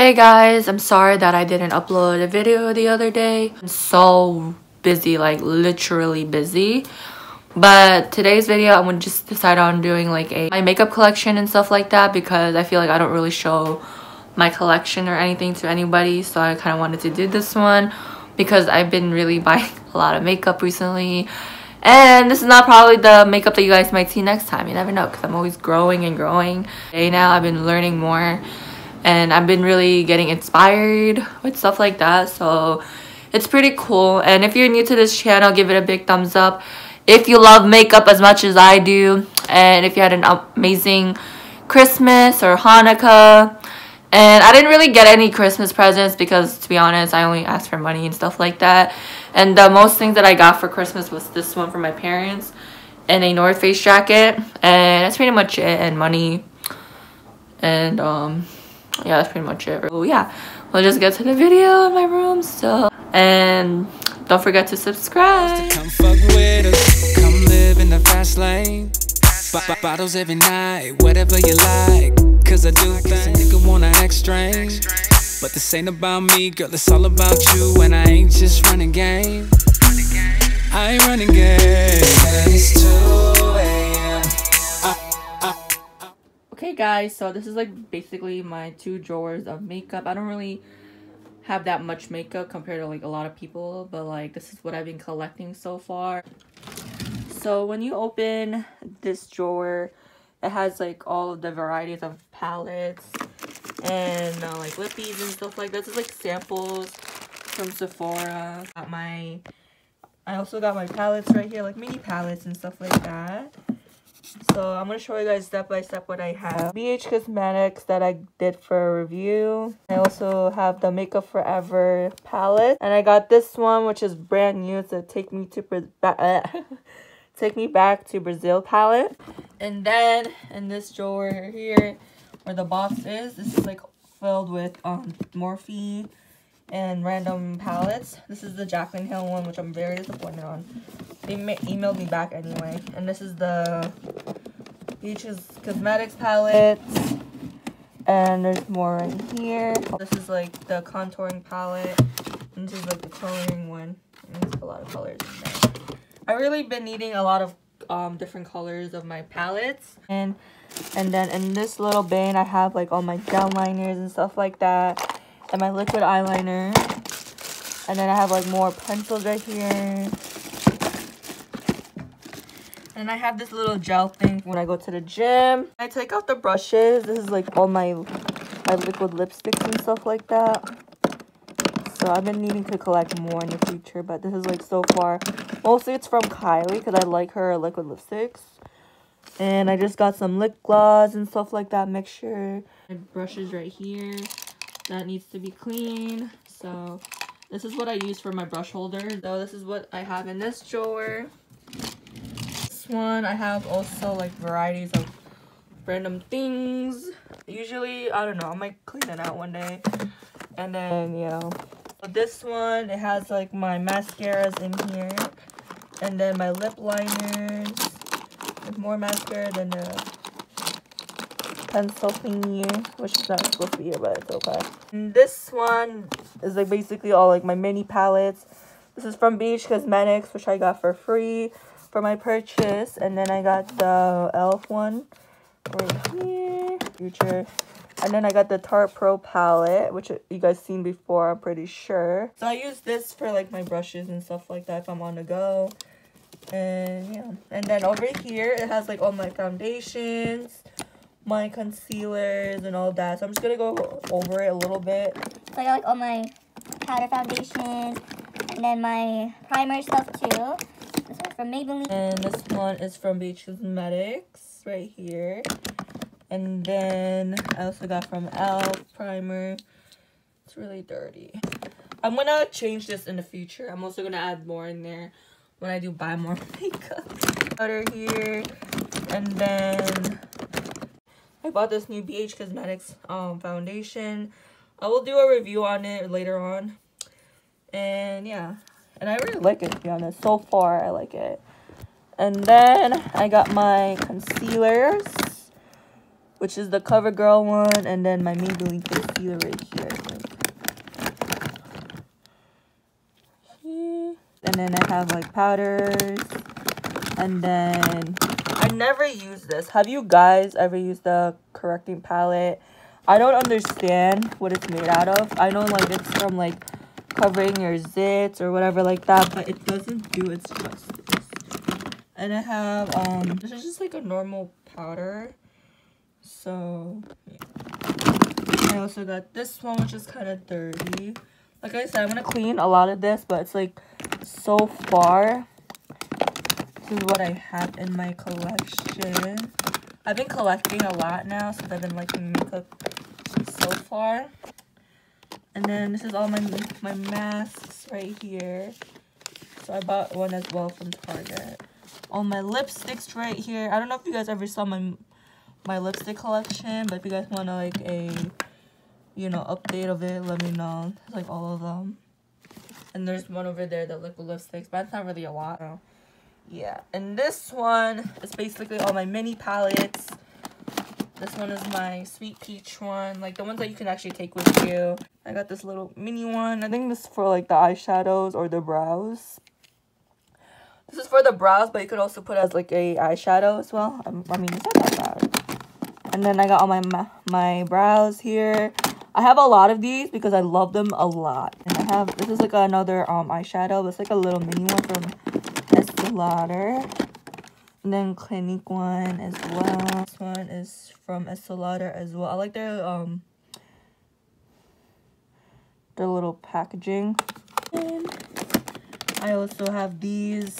Hey guys, I'm sorry that I didn't upload a video the other day. I'm so busy, like literally busy. But today's video, I'm gonna just decide on doing like my makeup collection and stuff like that, because I feel like I don't really show my collection or anything to anybody. So I kind of wanted to do this one because I've been really buying a lot of makeup recently. And this is not probably the makeup that you guys might see next time. You never know, because I'm always growing and growing. Today now, I've been learning more. And I've been really getting inspired with stuff like that, so it's pretty cool. And if you're new to this channel, give it a big thumbs up if you love makeup as much as I do, and if you had an amazing Christmas or Hanukkah. And I didn't really get any Christmas presents because, to be honest, I only asked for money and stuff like that. And the most thing that I got for Christmas was this one from my parents and a North Face jacket, and that's pretty much it, and money. And yeah, that's pretty much it. Oh yeah, we'll just get to the video in my room. So, and don't forget to subscribe. Come fuck with us, come live in the fast lane. Bottles every night, whatever you like. Cause I do things, nigga wanna act strange. But this ain't about me, girl, it's all about you. And I ain't just running game, I ain't running game. It's 2 AM. Okay guys, so this is like basically my two drawers of makeup. I don't really have that much makeup compared to like a lot of people, but like this is what I've been collecting so far. So when you open this drawer, it has like all of the varieties of palettes and like lippies and stuff like that. This is like samples from Sephora. I also got my palettes right here, like mini palettes and stuff like that. So I'm going to show you guys step by step what I have. BH Cosmetics that I did for a review. I also have the Makeup Forever palette. And I got this one, which is brand new. It's a Take Me Back to Brazil palette. And then in this drawer here, where the box is, this is like filled with Morphe and random palettes. This is the Jaclyn Hill one, which I'm very disappointed on. They emailed me back anyway. And this is the BH Cosmetics palette. And there's more right here. This is like the contouring palette. And this is like the coloring one. And there's a lot of colors in there. I've really been needing a lot of different colors of my palettes. And then in this little bin, I have like all my gel liners and stuff like that. And my liquid eyeliner. And then I have like more pencils right here. And I have this little gel thing when I go to the gym. I take out the brushes. This is like all my liquid lipsticks and stuff like that. So I've been needing to collect more in the future, but this is like so far. Mostly it's from Kylie because I like her liquid lipsticks. And I just got some lip gloss and stuff like that mixture. My brushes right here. That needs to be clean. So this is what I use for my brush holder. So this is what I have in this drawer. This one I have also like varieties of random things. Usually, I don't know, I might clean it out one day. And then, you know, this one, it has like my mascaras in here. And then my lip liners. With more mascara than the pencil thingy, which is not supposed to be here, but it's okay. And this one is like basically all like my mini palettes. This is from BH Cosmetics, which I got for free for my purchase. And then I got the e.l.f. one right here. Future. And then I got the Tarte Pro palette, which you guys seen before, I'm pretty sure. So I use this for like my brushes and stuff like that if I'm on the go. And yeah. And then over here, it has like all my foundations, my concealers and all that. So I'm just gonna go over it a little bit. So I got like all my powder foundations and then my primer stuff too. This one's from Maybelline. And this one is from BH Cosmetics right here. And then I also got from e.l.f. primer. It's really dirty. I'm gonna change this in the future. I'm also gonna add more in there when I do buy more makeup powder here. And then I bought this new BH Cosmetics foundation. I will do a review on it later on. And yeah. And I really like it, to be honest. So far, I like it. And then I got my concealers. which is the CoverGirl one, and then my Maybelline concealer right here. And then I have like powders, and then I never use this. Have you guys ever used the correcting palette? I don't understand what it's made out of. I know like it's from like covering your zits or whatever like that, but it doesn't do its justice. And I have this is just like a normal powder. So yeah. I also got this one, which is kind of dirty. Like I said, I'm gonna clean a lot of this, but it's like so far this is what I have in my collection. I've been collecting a lot now since I've been liking makeup so far. And then this is all my masks right here. So I bought one as well from Target. All my lipsticks right here. I don't know if you guys ever saw my lipstick collection, but if you guys want to like a, you know, update of it, let me know. It's like all of them. And there's one over there, the liquid lipsticks, but that's not really a lot. So, yeah. And this one is basically all my mini palettes. This one is my Sweet Peach one, like the ones that you can actually take with you. I got this little mini one. I think this is for like the eyeshadows or the brows. This is for the brows, but you could also put as like a eyeshadow as well. I mean, it's not that bad. And then I got all my brows here. I have a lot of these because I love them a lot. And I have, this is like another eyeshadow. It's like a little mini one from Estee Lauder. And then Clinique one as well. This one is from Estee Lauder as well. I like their little packaging. And I also have these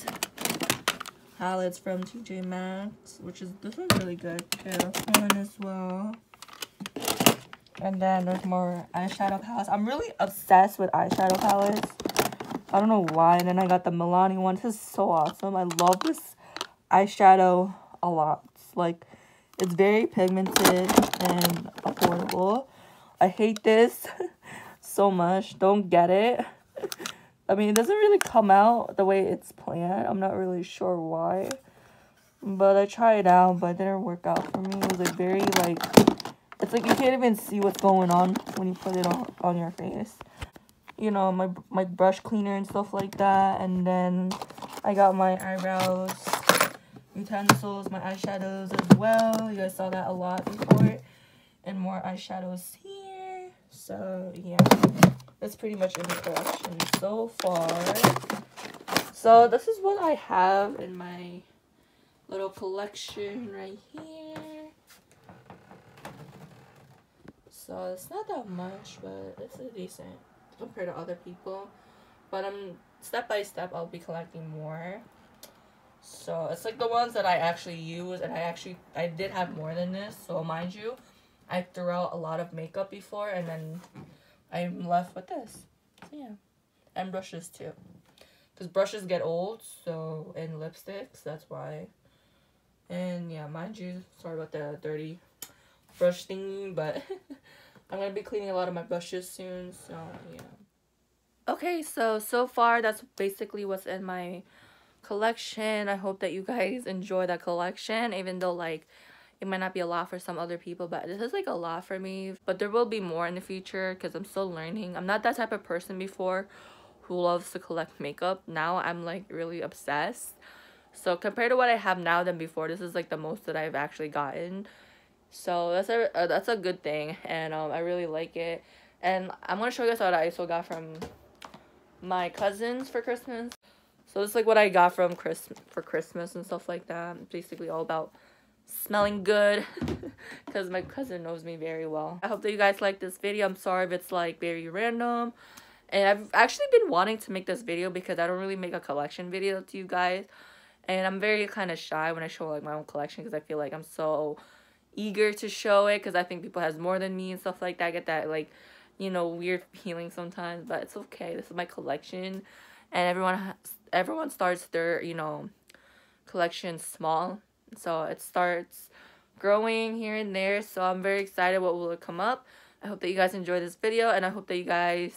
palettes from TJ Maxx, which is, this one's really good too. This one as well. And then there's more eyeshadow palettes. I'm really obsessed with eyeshadow palettes. I don't know why. And then I got the Milani one. This is so awesome. I love this eyeshadow a lot. It's like, it's very pigmented and affordable. I hate this so much. Don't get it. I mean, it doesn't really come out the way it's planned. I'm not really sure why, but I tried it out, but it didn't work out for me. It was like very like, it's like you can't even see what's going on when you put it on your face. You know, my brush cleaner and stuff like that. And then I got my eyebrows utensils, my eyeshadows as well. You guys saw that a lot before. And more eyeshadows here. So yeah, that's pretty much in the collection so far. So this is what I have in my little collection right here. So it's not that much, but it's decent compared to other people. But I'm step by step, I'll be collecting more. So it's like the ones that I actually use, and I did have more than this. So mind you, I threw out a lot of makeup before, and then I'm left with this. So yeah, and brushes too, because brushes get old. So, and lipsticks, that's why. And yeah, mind you, sorry about the dirty brush thingy, but I'm gonna be cleaning a lot of my brushes soon. So yeah. Okay, so far that's basically what's in my collection. I hope that you guys enjoy that collection, even though like it might not be a lot for some other people, but this is like a lot for me. But there will be more in the future because I'm still learning. I'm not that type of person before who loves to collect makeup. Now I'm like really obsessed. So compared to what I have now than before, this is like the most that I've actually gotten. So that's a good thing, and I really like it. And I'm gonna show you guys what I also got from my cousins for Christmas. So it's like what I got from for Christmas and stuff like that. It's basically all about smelling good because my cousin knows me very well. I hope that you guys like this video. I'm sorry if it's like very random. And I've actually been wanting to make this video because I don't really make a collection video to you guys. And I'm very kind of shy when I show like my own collection because I feel like I'm so eager to show it because I think people has more than me and stuff like that. I get that like, you know, weird feeling sometimes, but it's okay. This is my collection, and everyone starts their, you know, collection small, so it starts growing here and there. So I'm very excited what will come up. I hope that you guys enjoy this video, and I hope that you guys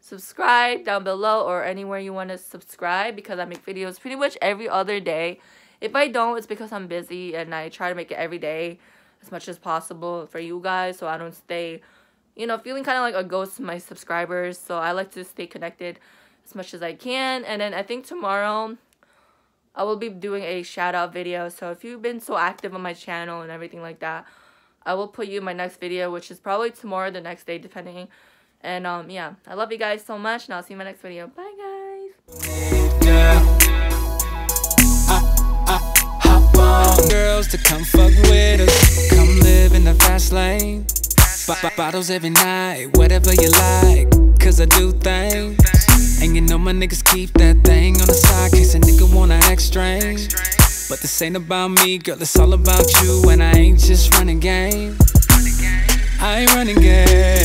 subscribe down below or anywhere you want to subscribe, because I make videos pretty much every other day. If I don't, it's because I'm busy, and I try to make it every day. as much as possible for you guys, so I don't stay, you know, feeling kind of like a ghost to my subscribers. So I like to stay connected as much as I can. And then I think tomorrow I will be doing a shout out video. So if you've been so active on my channel and everything like that, I will put you in my next video, which is probably tomorrow or the next day, depending. And yeah, I love you guys so much, and I'll see you in my next video. Bye guys. Yeah. Girls to come fuck with us, come live in the fast lane. Bottles every night, whatever you like, cause I do things. And you know my niggas keep that thing on the side, cause a nigga wanna act strange. But this ain't about me, girl, it's all about you. And I ain't just running game, I ain't running game.